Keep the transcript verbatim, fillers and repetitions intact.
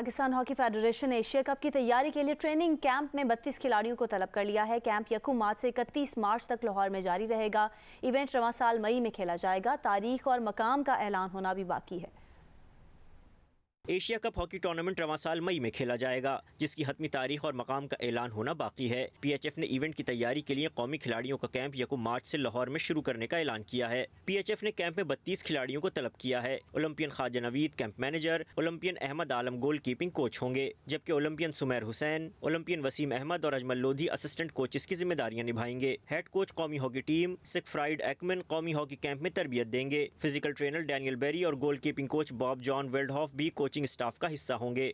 Pakistan hockey federation ने Asia cup की तैयारी के लिए ट्रेनिंग कैंप में बत्तीस खिलाड़ियों को तलब कर लिया है। कैंप यकम मार्च से इकतीस मार्च तक लाहौर में जारी रहेगा। इवेंट रवां साल मई में खेला जाएगा। तारीख और मकाम का ऐलान होना भी बाकी है। एशिया कप हॉकी टूर्नामेंट रवां साल मई में खेला जाएगा, जिसकी हतमी तारीख और मकाम का ऐलान होना बाकी है। पीएचएफ ने इवेंट की तैयारी के लिए कौमी खिलाड़ियों का कैंप यकम मार्च से लाहौर में शुरू करने का ऐलान किया है। पीएचएफ ने कैंप में बत्तीस खिलाड़ियों को तलब किया है। Olympian Khawaja Naveed camp manager, Olympian Ahmed Alam गोल कीपिंग कोच होंगे, जबकि ओलंपियन सुमेर हुसैन, ओलंपियन वसीम अहमद और अजमल लोधी असिस्टेंट कोचेस की जिम्मेदारियां निभाएंगे। हेड कोच कौमी हॉकी टीम सिगफ्राइड एकमैन कौमी हॉकी कैंप में तरबियत देंगे। फिजिकल ट्रेनर डैनियल बेरी और गोल keeping coach Bob John Veldhoff भी कोचिंग स्टाफ का हिस्सा होंगे।